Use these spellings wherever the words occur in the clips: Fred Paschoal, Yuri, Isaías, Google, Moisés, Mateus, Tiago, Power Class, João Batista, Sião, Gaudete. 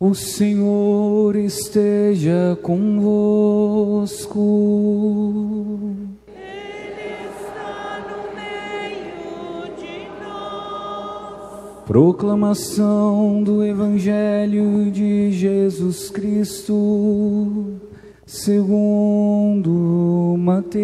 O Senhor esteja convosco. Ele está no meio de nós. Proclamação do Evangelho de Jesus Cristo segundo Mateus.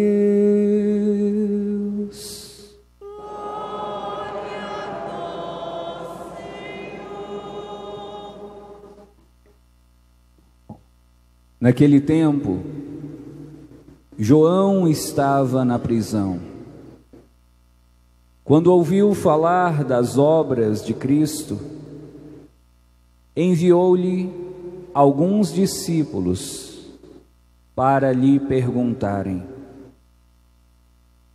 Naquele tempo, João estava na prisão. Quando ouviu falar das obras de Cristo, enviou-lhe alguns discípulos para lhe perguntarem: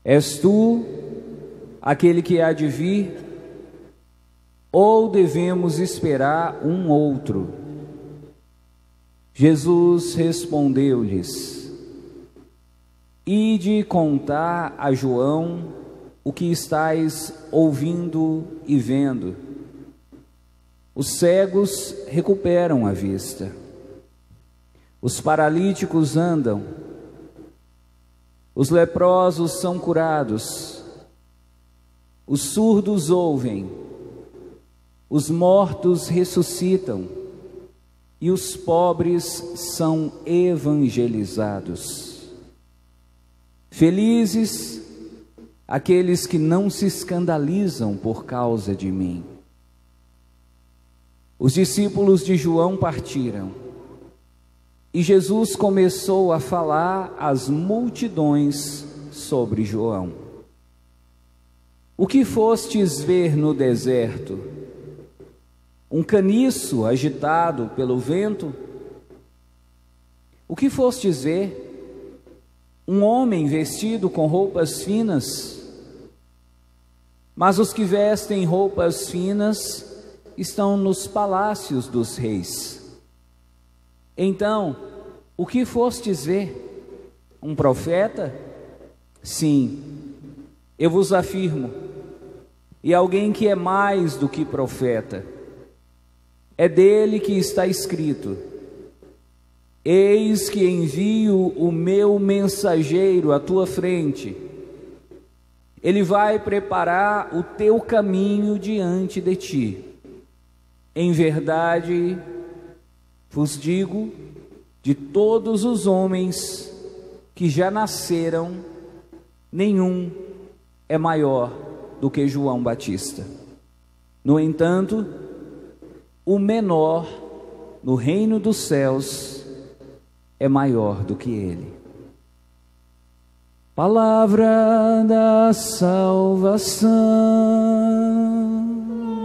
És tu aquele que há de vir, ou devemos esperar um outro? Jesus respondeu-lhes: Ide contar a João o que estáis ouvindo e vendo. Os cegos recuperam a vista, os paralíticos andam, os leprosos são curados, os surdos ouvem, os mortos ressuscitam, e os pobres são evangelizados. Felizes aqueles que não se escandalizam por causa de mim. Os discípulos de João partiram, e Jesus começou a falar às multidões sobre João. O que fostes ver no deserto? Um caniço agitado pelo vento? O que fostes ver? Um homem vestido com roupas finas? Mas os que vestem roupas finas estão nos palácios dos reis. Então, o que fostes ver? Um profeta? Sim, eu vos afirmo, e alguém que é mais do que profeta. É dele que está escrito: Eis que envio o meu mensageiro à tua frente. Ele vai preparar o teu caminho diante de ti. Em verdade, vos digo, de todos os homens que já nasceram, nenhum é maior do que João Batista. No entanto, o menor no reino dos céus é maior do que ele. Palavra da salvação.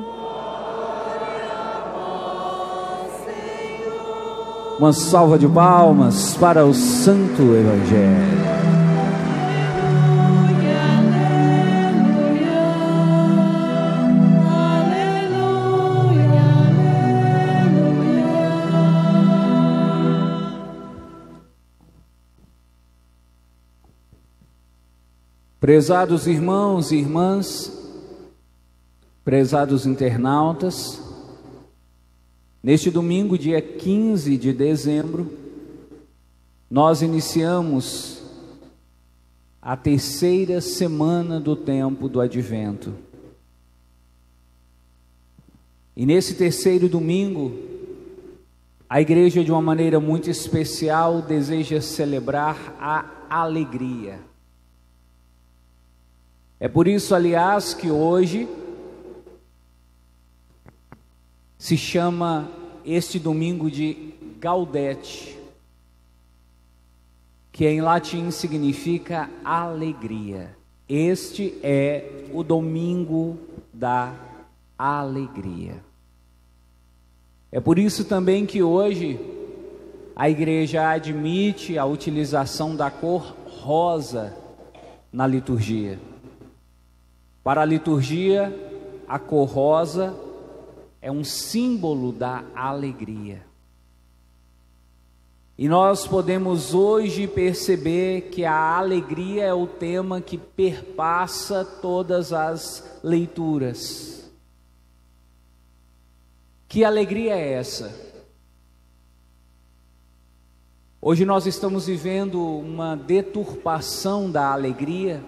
Glória a vós, Senhor. Uma salva de palmas para o Santo Evangelho. Prezados irmãos e irmãs, prezados internautas, neste domingo, dia 15 de dezembro, nós iniciamos a terceira semana do tempo do Advento. E nesse terceiro domingo, a igreja, de uma maneira muito especial, deseja celebrar a alegria. É por isso, aliás, que hoje se chama este domingo de Gaudete, que em latim significa alegria. Este é o domingo da alegria. É por isso também que hoje a igreja admite a utilização da cor rosa na liturgia. Para a liturgia, a cor rosa é um símbolo da alegria. E nós podemos hoje perceber que a alegria é o tema que perpassa todas as leituras. Que alegria é essa? Hoje nós estamos vivendo uma deturpação da alegria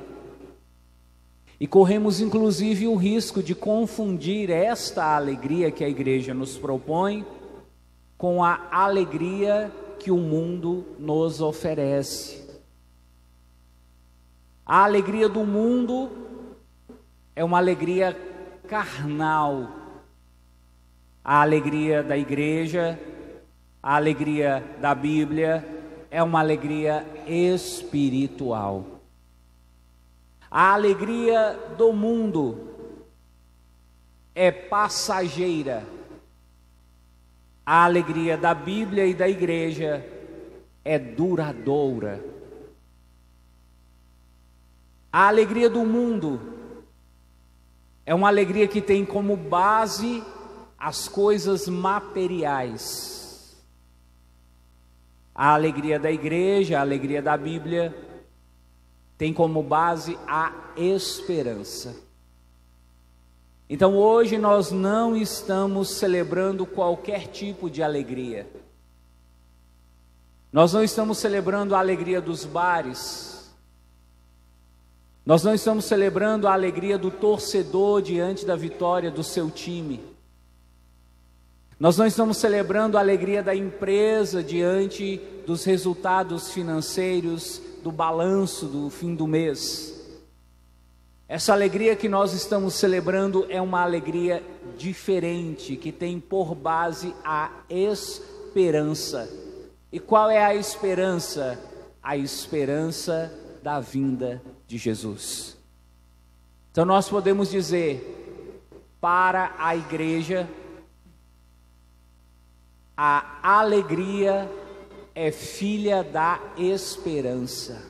e corremos inclusive o risco de confundir esta alegria que a igreja nos propõe com a alegria que o mundo nos oferece. A alegria do mundo é uma alegria carnal. A alegria da igreja, a alegria da Bíblia é uma alegria espiritual. A alegria do mundo é passageira. A alegria da Bíblia e da igreja é duradoura. A alegria do mundo é uma alegria que tem como base as coisas materiais. A alegria da igreja, a alegria da Bíblia, tem como base a esperança. Então hoje nós não estamos celebrando qualquer tipo de alegria. Nós não estamos celebrando a alegria dos bares. Nós não estamos celebrando a alegria do torcedor diante da vitória do seu time. Nós não estamos celebrando a alegria da empresa diante dos resultados financeiros, do balanço do fim do mês. Essa alegria que nós estamos celebrando é uma alegria diferente, que tem por base a esperança. E qual é a esperança? A esperança da vinda de Jesus. Então nós podemos dizer, para a igreja, a alegria é filha da esperança.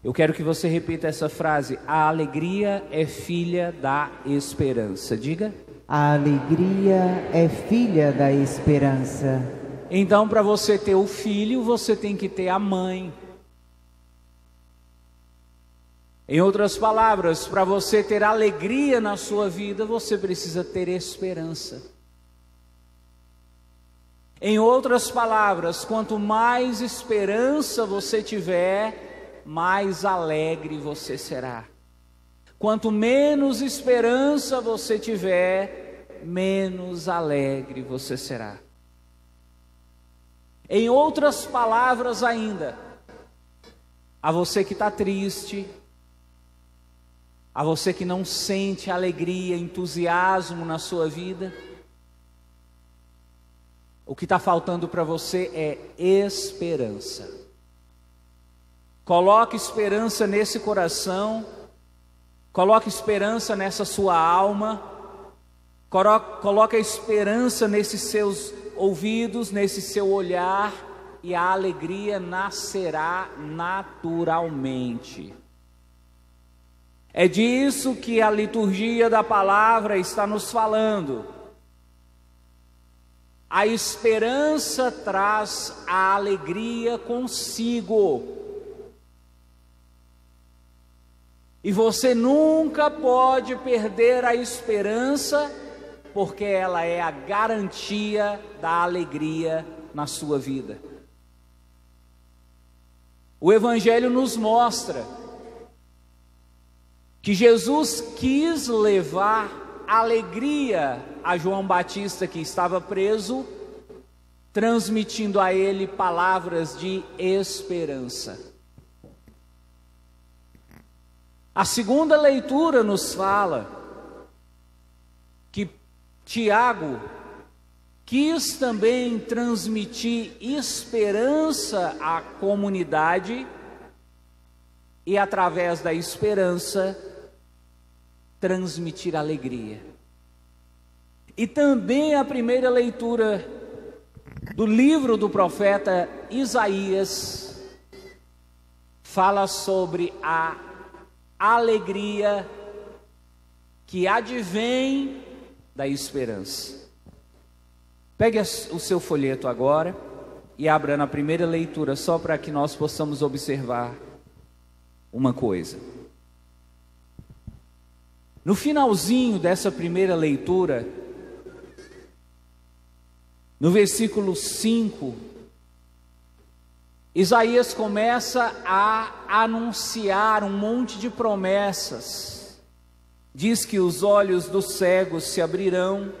Eu quero que você repita essa frase: a alegria é filha da esperança. Diga. A alegria é filha da esperança. Então, para você ter o filho, você tem que ter a mãe. Em outras palavras, para você ter alegria na sua vida, você precisa ter esperança. Em outras palavras, quanto mais esperança você tiver, mais alegre você será. Quanto menos esperança você tiver, menos alegre você será. Em outras palavras ainda, a você que está triste, a você que não sente alegria, entusiasmo na sua vida, o que está faltando para você é esperança. Coloque esperança nesse coração, coloque esperança nessa sua alma, coloque a esperança nesses seus ouvidos, nesse seu olhar, e a alegria nascerá naturalmente. É disso que a liturgia da palavra está nos falando. A esperança traz a alegria consigo. E você nunca pode perder a esperança, porque ela é a garantia da alegria na sua vida. O Evangelho nos mostra que Jesus quis levar alegria a João Batista, que estava preso, transmitindo a ele palavras de esperança. A segunda leitura nos fala que Tiago quis também transmitir esperança à comunidade e, através da esperança, transmitir alegria. E também a primeira leitura do livro do profeta Isaías fala sobre a alegria que advém da esperança. Pegue o seu folheto agora e abra na primeira leitura, só para que nós possamos observar uma coisa. No finalzinho dessa primeira leitura, no versículo 5, Isaías começa a anunciar um monte de promessas. Diz que os olhos dos cegos se abrirão,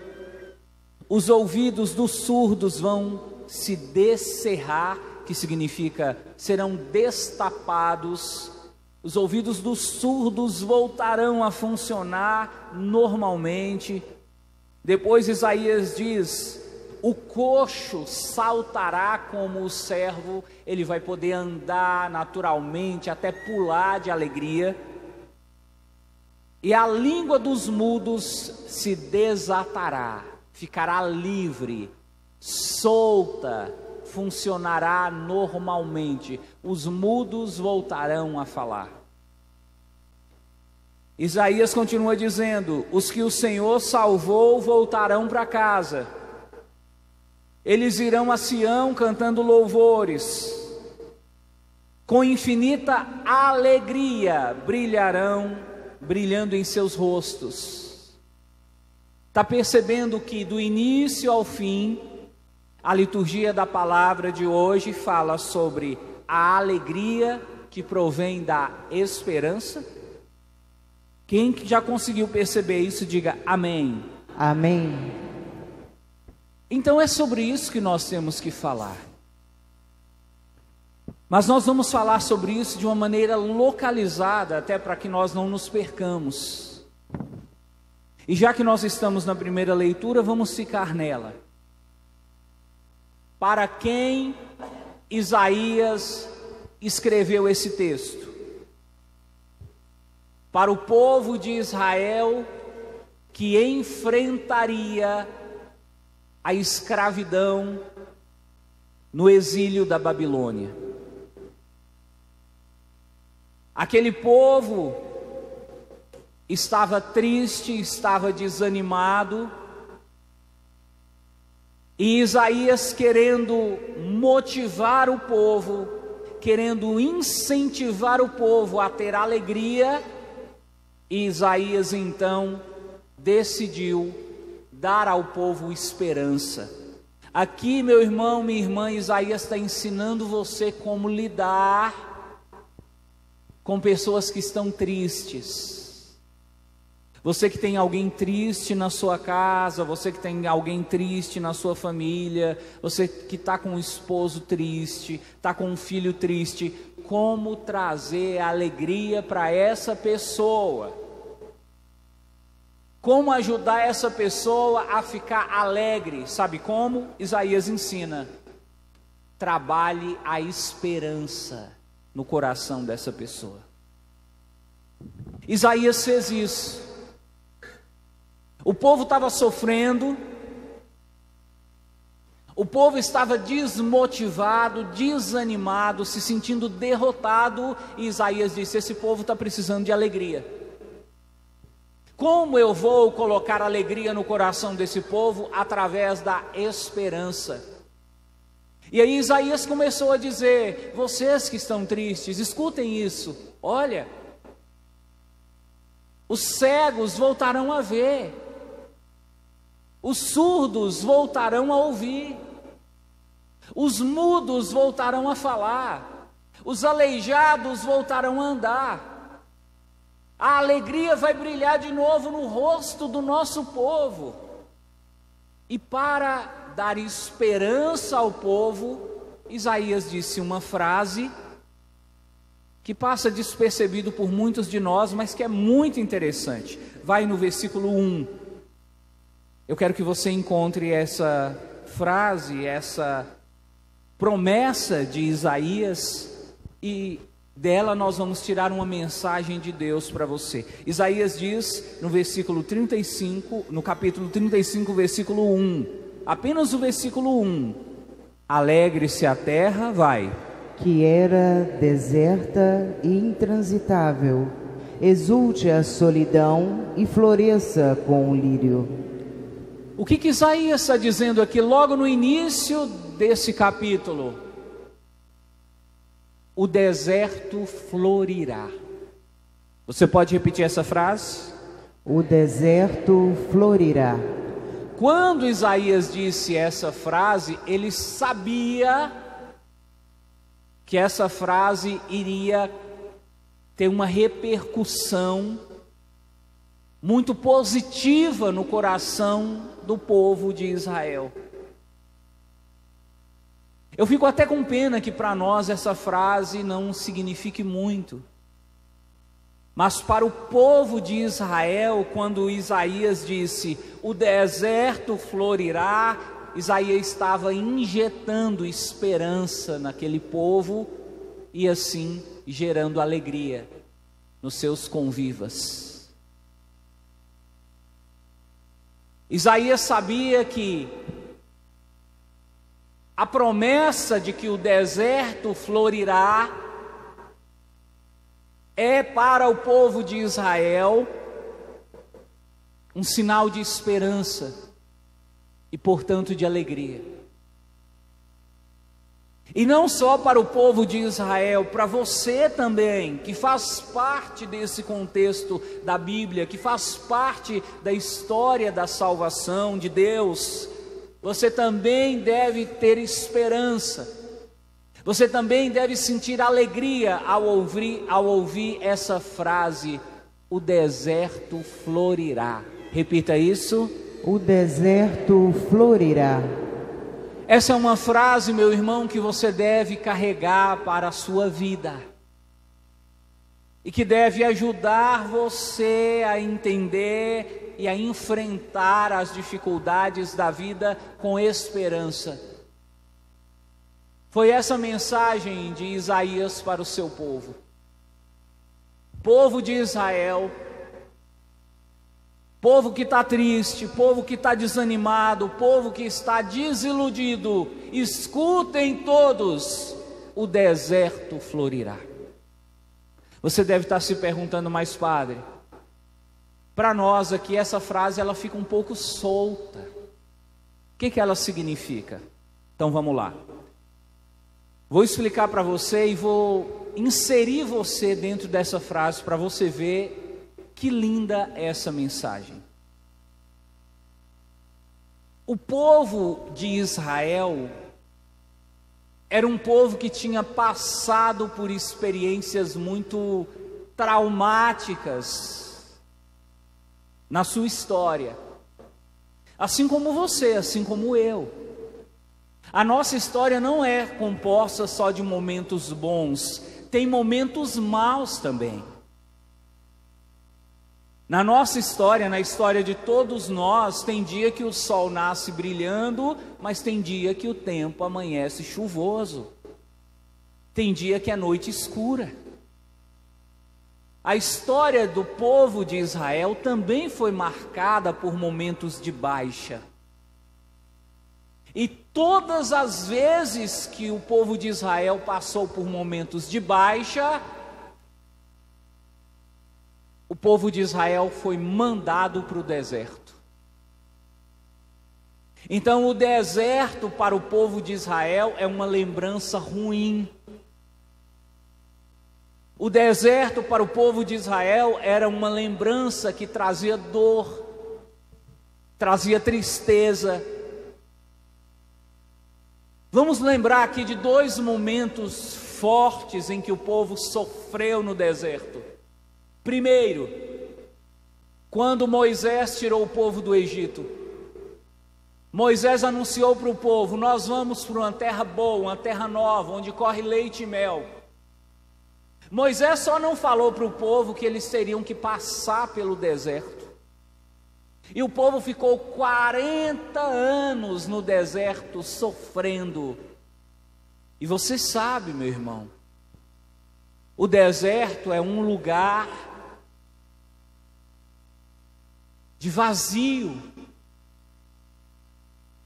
os ouvidos dos surdos vão se descerrar, que significa serão destapados, os ouvidos dos surdos voltarão a funcionar normalmente. Depois Isaías diz: o coxo saltará como o servo, ele vai poder andar naturalmente, até pular de alegria. E a língua dos mudos se desatará, ficará livre, solta, funcionará normalmente. Os mudos voltarão a falar. Isaías continua dizendo: os que o Senhor salvou voltarão para casa. Eles irão a Sião cantando louvores, com infinita alegria brilharão, brilhando em seus rostos. Está percebendo que do início ao fim, a liturgia da palavra de hoje fala sobre a alegria que provém da esperança? Quem já conseguiu perceber isso, diga amém. Amém. Então é sobre isso que nós temos que falar. Mas nós vamos falar sobre isso de uma maneira localizada, até para que nós não nos percamos. E já que nós estamos na primeira leitura, vamos ficar nela. Para quem Isaías escreveu esse texto? Para o povo de Israel que enfrentaria a escravidão no exílio da Babilônia. Aquele povo estava triste, estava desanimado, e Isaías, querendo motivar o povo, querendo incentivar o povo a ter alegria, Isaías então decidiu dar ao povo esperança. Aqui, meu irmão, minha irmã, Isaías está ensinando você como lidar com pessoas que estão tristes. Você que tem alguém triste na sua casa, você que tem alguém triste na sua família, você que está com um esposo triste, está com um filho triste, como trazer alegria para essa pessoa? Como ajudar essa pessoa a ficar alegre? Sabe como? Isaías ensina: trabalhe a esperança no coração dessa pessoa. Isaías fez isso. O povo estava sofrendo, o povo estava desmotivado, desanimado, se sentindo derrotado, e Isaías disse: esse povo está precisando de alegria. Como eu vou colocar alegria no coração desse povo? Através da esperança. E aí Isaías começou a dizer: vocês que estão tristes, escutem isso. Olha, os cegos voltarão a ver, os surdos voltarão a ouvir, os mudos voltarão a falar, os aleijados voltarão a andar. A alegria vai brilhar de novo no rosto do nosso povo. E para dar esperança ao povo, Isaías disse uma frase que passa despercebido por muitos de nós, mas que é muito interessante. Vai no versículo 1. Eu quero que você encontre essa frase, essa promessa de Isaías, e dela nós vamos tirar uma mensagem de Deus para você. Isaías diz no versículo 35, no capítulo 35, versículo 1, apenas o versículo 1: alegre-se a terra, que era deserta e intransitável, exulte a solidão e floresça com o lírio. O que que Isaías está dizendo aqui logo no início desse capítulo? O deserto florirá. Você pode repetir essa frase? O deserto florirá. Quando Isaías disse essa frase, ele sabia que essa frase iria ter uma repercussão muito positiva no coração do povo de Israel. Eu fico até com pena que para nós essa frase não signifique muito. Mas para o povo de Israel, quando Isaías disse, o deserto florirá, Isaías estava injetando esperança naquele povo e assim gerando alegria nos seus convivas. Isaías sabia que a promessa de que o deserto florirá é para o povo de Israel um sinal de esperança e, portanto, de alegria. E não só para o povo de Israel, para você também, que faz parte desse contexto da Bíblia, que faz parte da história da salvação de Deus, você também deve ter esperança. Você também deve sentir alegria ao ouvir essa frase, o deserto florirá. Repita isso. O deserto florirá. Essa é uma frase, meu irmão, que você deve carregar para a sua vida. E que deve ajudar você a entender e a enfrentar as dificuldades da vida com esperança. Foi essa mensagem de Isaías para o seu povo. Povo de Israel, povo que está triste, povo que está desanimado, povo que está desiludido, escutem todos, o deserto florirá. Você deve estar se perguntando, mas padre, para nós aqui essa frase ela fica um pouco solta. O que que ela significa? Então vamos lá. Vou explicar para você e vou inserir você dentro dessa frase para você ver que linda é essa mensagem. O povo de Israel era um povo que tinha passado por experiências muito traumáticas na sua história. Assim como você, assim como eu. A nossa história não é composta só de momentos bons, tem momentos maus também. Na nossa história, na história de todos nós, tem dia que o sol nasce brilhando, mas tem dia que o tempo amanhece chuvoso. Tem dia que é noite escura. A história do povo de Israel também foi marcada por momentos de baixa. E todas as vezes que o povo de Israel passou por momentos de baixa, o povo de Israel foi mandado para o deserto. Então o deserto para o povo de Israel é uma lembrança ruim. O deserto para o povo de Israel era uma lembrança que trazia dor, trazia tristeza. Vamos lembrar aqui de dois momentos fortes em que o povo sofreu no deserto. Primeiro, quando Moisés tirou o povo do Egito. Moisés anunciou para o povo, nós vamos para uma terra boa, uma terra nova, onde corre leite e mel. Moisés só não falou para o povo que eles teriam que passar pelo deserto. E o povo ficou 40 anos no deserto sofrendo. E você sabe, meu irmão, o deserto é um lugar de vazio,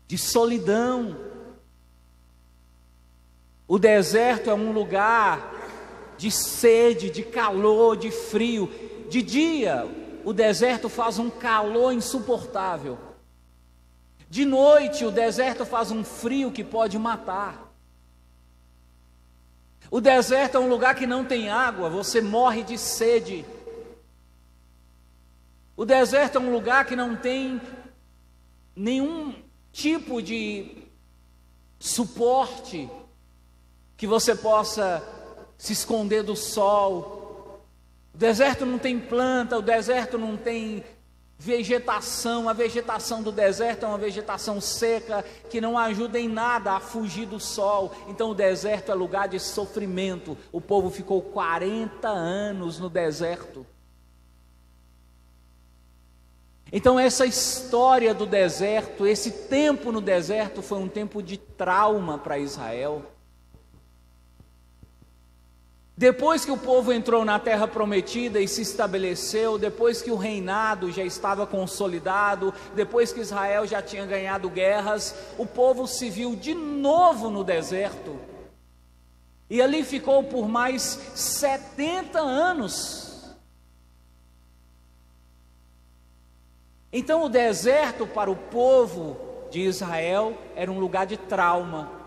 de solidão. O deserto é um lugar de sede, de calor, de frio, de dia. O deserto faz um calor insuportável. De noite, o deserto faz um frio que pode matar. O deserto é um lugar que não tem água, você morre de sede. O deserto é um lugar que não tem nenhum tipo de suporte que você possa se esconder do sol. O deserto não tem planta, o deserto não tem vegetação. A vegetação do deserto é uma vegetação seca que não ajuda em nada a fugir do sol. Então o deserto é lugar de sofrimento. O povo ficou 40 anos no deserto. Então essa história do deserto, esse tempo no deserto foi um tempo de trauma para Israel. Depois que o povo entrou na terra prometida e se estabeleceu, depois que o reinado já estava consolidado, depois que Israel já tinha ganhado guerras, o povo se viu de novo no deserto. E ali ficou por mais 70 anos. Então o deserto para o povo de Israel era um lugar de trauma.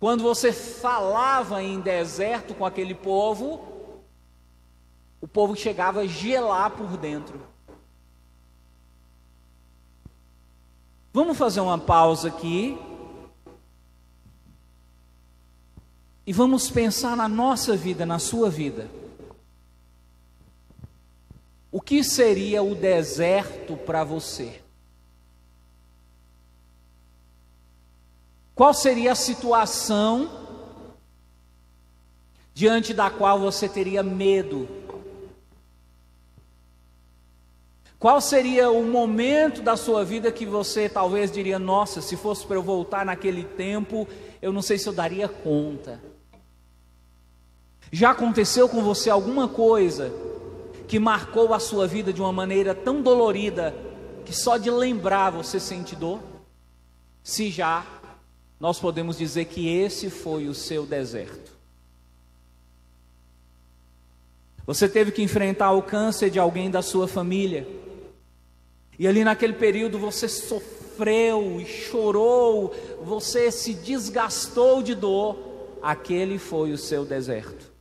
Quando você falava em deserto com aquele povo, o povo chegava a gelar por dentro. Vamos fazer uma pausa aqui e vamos pensar na nossa vida, na sua vida. O que seria o deserto para você? Qual seria a situação diante da qual você teria medo? Qual seria o momento da sua vida que você talvez diria, nossa, se fosse para eu voltar naquele tempo, eu não sei se eu daria conta. Já aconteceu com você alguma coisa que marcou a sua vida de uma maneira tão dolorida que só de lembrar você sente dor? Se já, nós podemos dizer que esse foi o seu deserto. Você teve que enfrentar o câncer de alguém da sua família. E ali naquele período você sofreu e chorou, você se desgastou de dor. Aquele foi o seu deserto.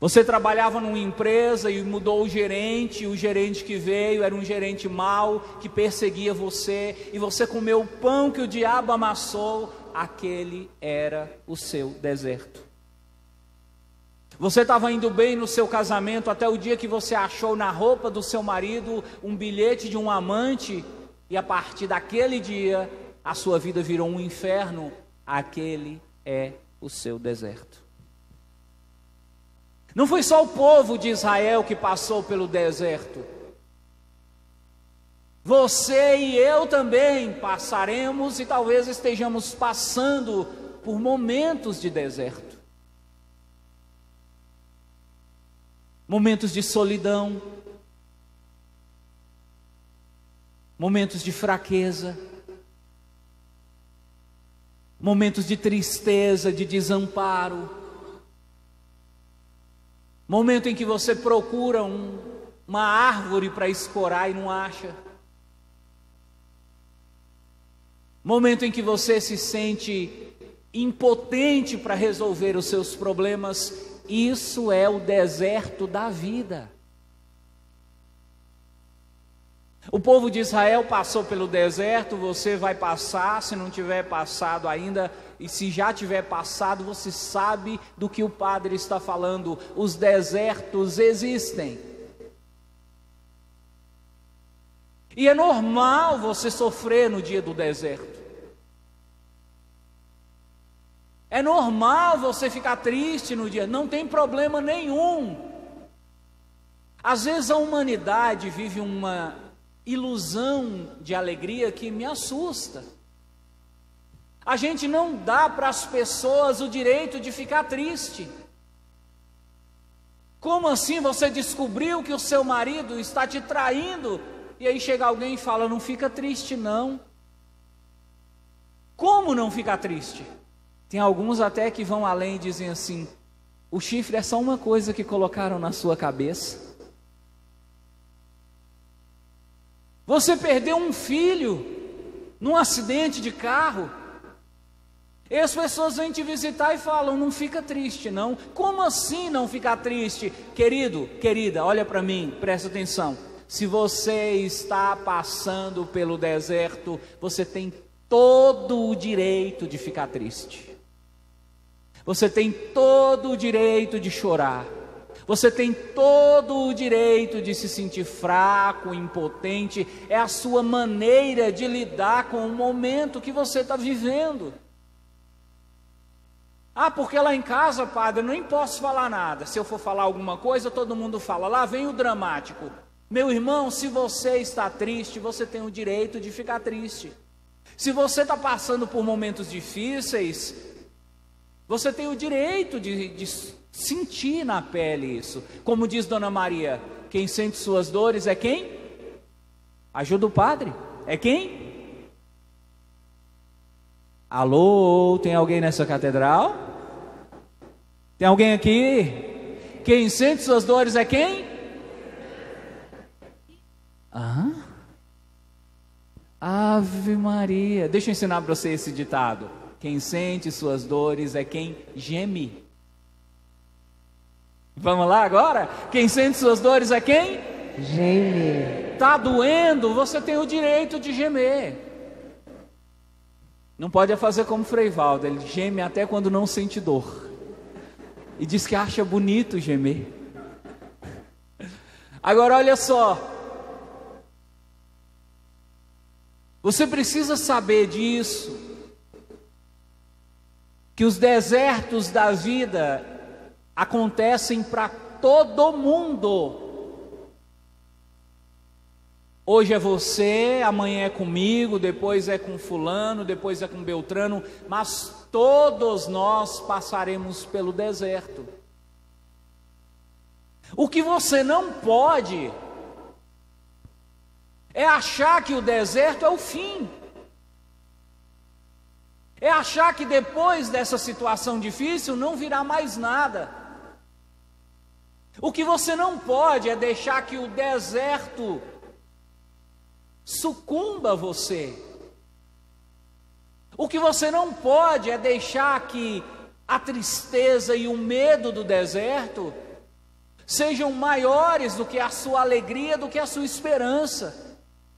Você trabalhava numa empresa e mudou o gerente, e o gerente que veio era um gerente mau, que perseguia você, e você comeu o pão que o diabo amassou. Aquele era o seu deserto. Você estava indo bem no seu casamento, até o dia que você achou na roupa do seu marido um bilhete de um amante, e a partir daquele dia, a sua vida virou um inferno. Aquele é o seu deserto. Não foi só o povo de Israel que passou pelo deserto. Você e eu também passaremos e talvez estejamos passando por momentos de deserto. Momentos de solidão. Momentos de fraqueza. Momentos de tristeza, de desamparo. Momento em que você procura uma árvore para escorar e não acha. Momento em que você se sente impotente para resolver os seus problemas. Isso é o deserto da vida. O povo de Israel passou pelo deserto, você vai passar, se não tiver passado ainda, e se já tiver passado, você sabe do que o padre está falando. Os desertos existem. E é normal você sofrer no dia do deserto. É normal você ficar triste no dia, não tem problema nenhum. Às vezes a humanidade vive uma ilusão de alegria que me assusta. A gente não dá para as pessoas o direito de ficar triste. Como assim você descobriu que o seu marido está te traindo e aí chega alguém e fala, não fica triste não? Como não ficar triste? Tem alguns até que vão além e dizem assim, o chifre é só uma coisa que colocaram na sua cabeça. Você perdeu um filho num acidente de carro. E as pessoas vêm te visitar e falam: não fica triste não. Como assim não ficar triste? Querido, querida, olha para mim, presta atenção. Se você está passando pelo deserto, você tem todo o direito de ficar triste. Você tem todo o direito de chorar. Você tem todo o direito de se sentir fraco, impotente. É a sua maneira de lidar com o momento que você está vivendo. Ah, porque lá em casa, padre, eu nem posso falar nada. Se eu for falar alguma coisa, todo mundo fala. Lá vem o dramático. Meu irmão, se você está triste, você tem o direito de ficar triste. Se você está passando por momentos difíceis, você tem o direito de sentir na pele isso. Como diz Dona Maria, quem sente suas dores é quem? Ajuda o padre. É quem? Alô, tem alguém nessa catedral? Tem alguém aqui? Quem sente suas dores é quem? Ah? Ave Maria. Deixa eu ensinar para você esse ditado. Quem sente suas dores é quem geme. Vamos lá agora? Quem sente suas dores é quem? Geme. Tá doendo? Você tem o direito de gemer. Não pode fazer como Frei Valdo, ele geme até quando não sente dor. E diz que acha bonito gemer. Agora olha só. Você precisa saber disso. Que os desertos da vida acontecem para todo mundo. Hoje é você, amanhã é comigo, depois é com fulano, depois é com Beltrano, mas todos nós passaremos pelo deserto. O que você não pode é achar que o deserto é o fim. É achar que depois dessa situação difícil não virá mais nada. O que você não pode é deixar que o deserto sucumba você. O que você não pode é deixar que a tristeza e o medo do deserto sejam maiores do que a sua alegria, do que a sua esperança.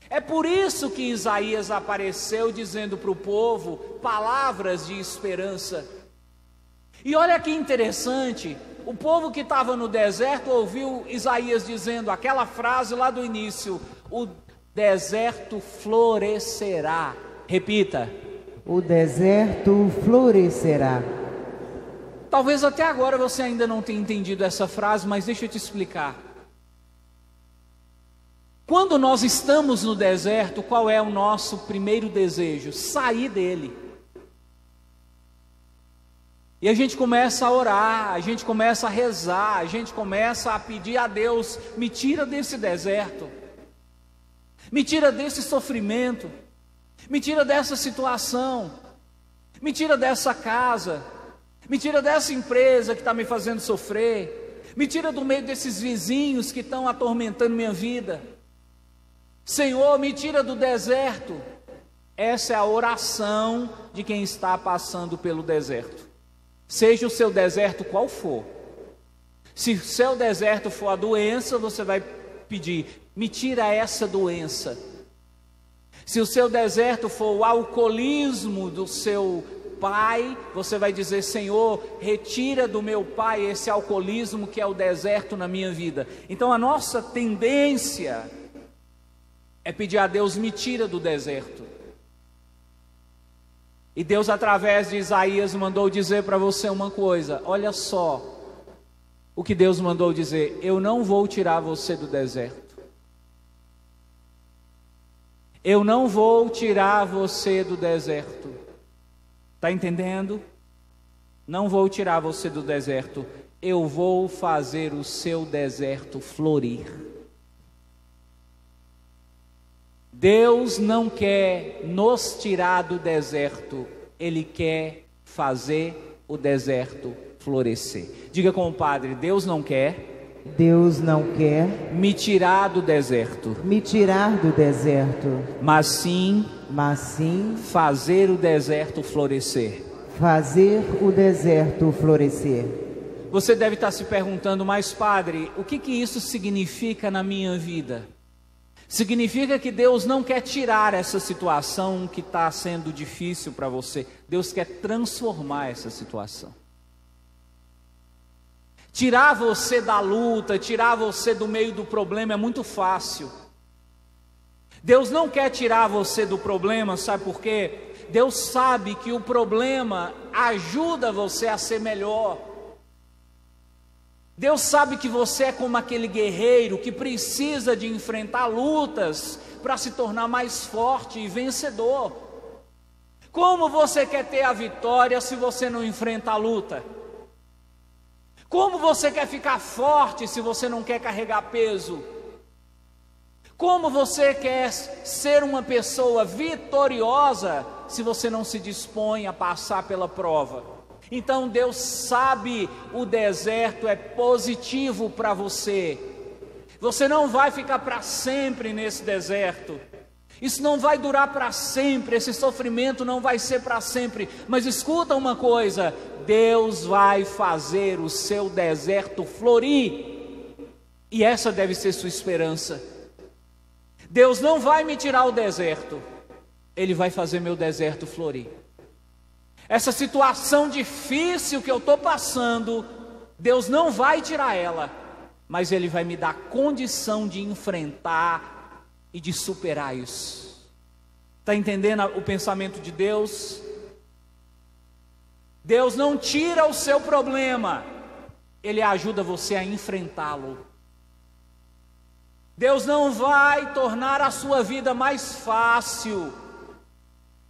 É por isso que Isaías apareceu dizendo para o povo palavras de esperança. E olha que interessante, o povo que estava no deserto ouviu Isaías dizendo aquela frase lá do início: o deserto florescerá. Repita: o deserto florescerá. Talvez até agora você ainda não tenha entendido essa frase, mas deixa eu te explicar. Quando nós estamos no deserto, qual é o nosso primeiro desejo? Sair dele. E a gente começa a orar, a gente começa a rezar, a gente começa a pedir a Deus: me tira desse deserto, me tira desse sofrimento, me tira dessa situação, me tira dessa casa, me tira dessa empresa que está me fazendo sofrer, me tira do meio desses vizinhos que estão atormentando minha vida. Senhor, me tira do deserto. Essa é a oração de quem está passando pelo deserto. Seja o seu deserto qual for. Se o seu deserto for a doença, você vai pedir: me tira essa doença. Se o seu deserto for o alcoolismo do seu pai, você vai dizer: Senhor, retira do meu pai esse alcoolismo que é o deserto na minha vida. Então a nossa tendência é pedir a Deus: me tira do deserto. E Deus, através de Isaías, mandou dizer para você uma coisa. Olha só o que Deus mandou dizer: eu não vou tirar você do deserto. Eu não vou tirar você do deserto. Está entendendo? Não vou tirar você do deserto. Eu vou fazer o seu deserto florir. Deus não quer nos tirar do deserto. Ele quer fazer o deserto florescer. Diga com o padre: Deus não quer Deus não quer me tirar do deserto, mas sim fazer o deserto florescer. Você deve estar se perguntando, mas padre, o que que isso significa na minha vida? Significa que Deus não quer tirar essa situação que está sendo difícil para você. Deus quer transformar essa situação. Tirar você da luta, tirar você do meio do problema é muito fácil. Deus não quer tirar você do problema, sabe por quê? Deus sabe que o problema ajuda você a ser melhor. Deus sabe que você é como aquele guerreiro que precisa de enfrentar lutas para se tornar mais forte e vencedor. Como você quer ter a vitória se você não enfrenta a luta? Como você quer ficar forte se você não quer carregar peso? Como você quer ser uma pessoa vitoriosa se você não se dispõe a passar pela prova? Então Deus sabe, o deserto é positivo para você. Você não vai ficar para sempre nesse deserto. Isso não vai durar para sempre, esse sofrimento não vai ser para sempre. Mas escuta uma coisa, Deus vai fazer o seu deserto florir. E essa deve ser sua esperança. Deus não vai me tirar o deserto, Ele vai fazer meu deserto florir. Essa situação difícil que eu estou passando, Deus não vai tirar ela, mas Ele vai me dar condição de enfrentar e de superar isso. Está entendendo o pensamento de Deus? Deus não tira o seu problema, Ele ajuda você a enfrentá-lo. Deus não vai tornar a sua vida mais fácil.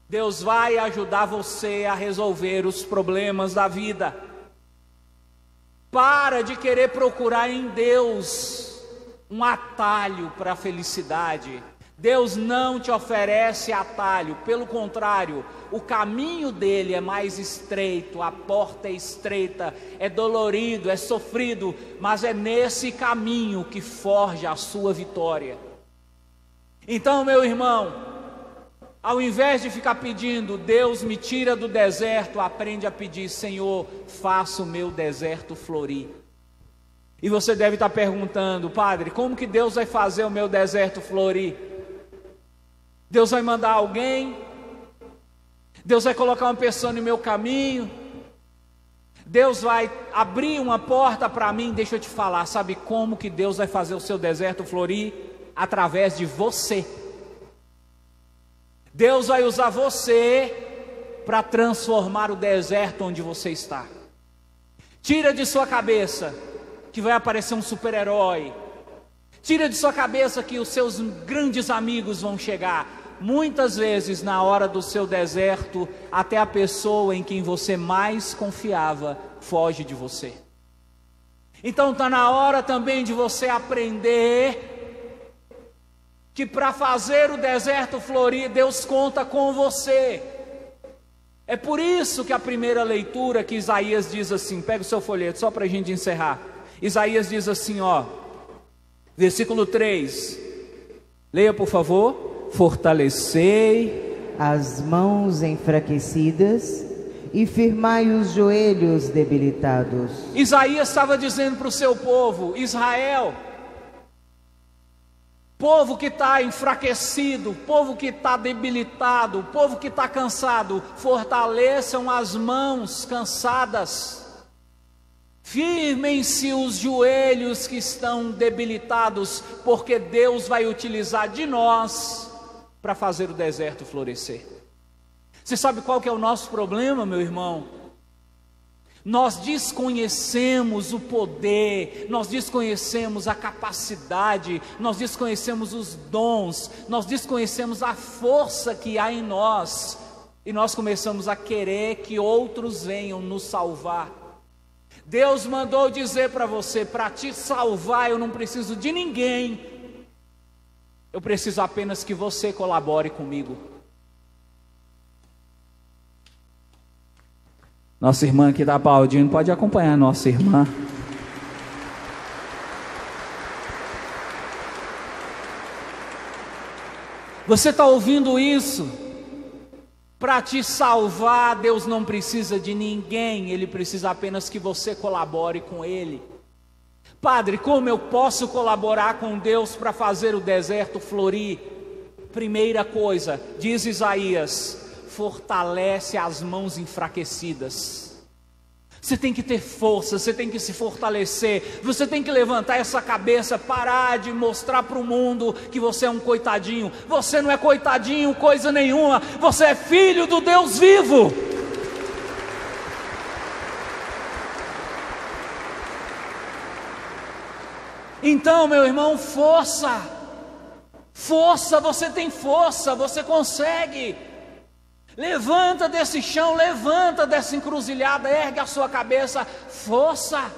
Deus vai ajudar você a resolver os problemas da vida. Para de querer procurar em Deus um atalho para a felicidade. Deus não te oferece atalho, pelo contrário, o caminho dele é mais estreito, a porta é estreita, é dolorido, é sofrido, mas é nesse caminho que forja a sua vitória. Então, meu irmão, ao invés de ficar pedindo, Deus me tira do deserto, aprende a pedir, Senhor, faça o meu deserto florir. E você deve estar perguntando, padre, como que Deus vai fazer o meu deserto florir? Deus vai mandar alguém? Deus vai colocar uma pessoa no meu caminho? Deus vai abrir uma porta para mim? Deixa eu te falar, sabe como que Deus vai fazer o seu deserto florir? Através de você. Deus vai usar você para transformar o deserto onde você está. Tira de sua cabeça que vai aparecer um super-herói. Tira de sua cabeça que os seus grandes amigos vão chegar. Muitas vezes, na hora do seu deserto, até a pessoa em quem você mais confiava foge de você. Então está na hora também de você aprender que para fazer o deserto florir, Deus conta com você. É por isso que a primeira leitura que Isaías diz assim, pega o seu folheto só para a gente encerrar. Isaías diz assim, ó, versículo 3, leia por favor. Fortalecei as mãos enfraquecidas e firmai os joelhos debilitados. Isaías estava dizendo para o seu povo, Israel, povo que está enfraquecido, povo que está debilitado, povo que está cansado, fortaleçam as mãos cansadas, firmem-se os joelhos que estão debilitados, porque Deus vai utilizar de nós para fazer o deserto florescer. Você sabe qual que é o nosso problema, meu irmão? Nós desconhecemos o poder, nós desconhecemos a capacidade, nós desconhecemos os dons, nós desconhecemos a força que há em nós, e nós começamos a querer que outros venham nos salvar. Deus mandou dizer para você, para te salvar eu não preciso de ninguém, eu preciso apenas que você colabore comigo. Nossa irmã que está aplaudindo, pode acompanhar a nossa irmã. Você está ouvindo isso? Para te salvar, Deus não precisa de ninguém, Ele precisa apenas que você colabore com Ele. Padre, como eu posso colaborar com Deus para fazer o deserto florir? Primeira coisa, diz Isaías, fortalece as mãos enfraquecidas. Você tem que ter força, você tem que se fortalecer, você tem que levantar essa cabeça, parar de mostrar para o mundo que você é um coitadinho. Você não é coitadinho coisa nenhuma, você é filho do Deus vivo. Então, meu irmão, força. Força, você tem força, você consegue. Levanta desse chão, levanta dessa encruzilhada, ergue a sua cabeça, força.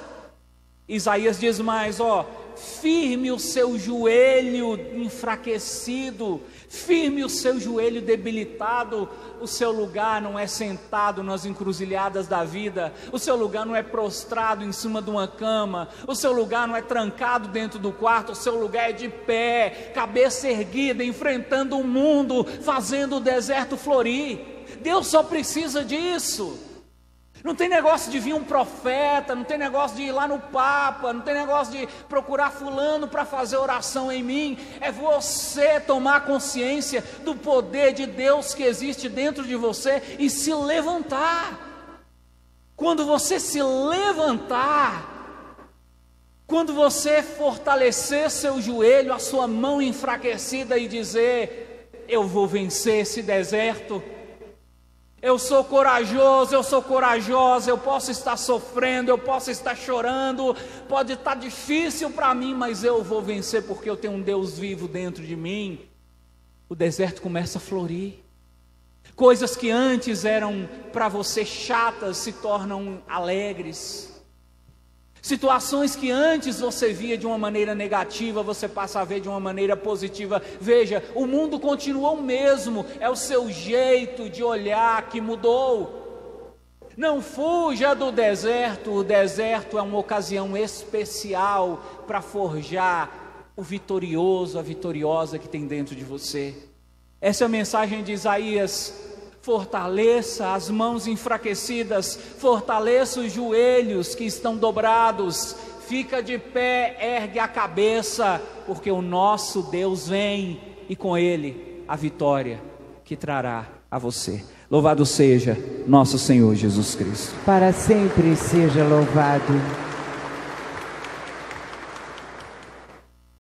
Isaías diz mais, ó, firme o seu joelho enfraquecido, firme o seu joelho debilitado. O seu lugar não é sentado nas encruzilhadas da vida, o seu lugar não é prostrado em cima de uma cama, o seu lugar não é trancado dentro do quarto, o seu lugar é de pé, cabeça erguida, enfrentando o mundo, fazendo o deserto florir. Deus só precisa disso. Não tem negócio de vir um profeta, não tem negócio de ir lá no Papa, não tem negócio de procurar fulano para fazer oração em mim. É você tomar consciência do poder de Deus que existe dentro de você e se levantar. Quando você se levantar, quando você fortalecer seu joelho, a sua mão enfraquecida e dizer, eu vou vencer esse deserto. Eu sou corajoso, eu sou corajosa, eu posso estar sofrendo, eu posso estar chorando, pode estar difícil para mim, mas eu vou vencer porque eu tenho um Deus vivo dentro de mim. O deserto começa a florir. Coisas que antes eram para você chatas se tornam alegres. Situações que antes você via de uma maneira negativa, você passa a ver de uma maneira positiva. Veja, o mundo continuou o mesmo, é o seu jeito de olhar que mudou. Não fuja do deserto, o deserto é uma ocasião especial para forjar o vitorioso, a vitoriosa que tem dentro de você. Essa é a mensagem de Isaías. Fortaleça as mãos enfraquecidas, fortaleça os joelhos que estão dobrados, fica de pé, ergue a cabeça, porque o nosso Deus vem e com Ele a vitória que trará a você. Louvado seja nosso Senhor Jesus Cristo. Para sempre seja louvado.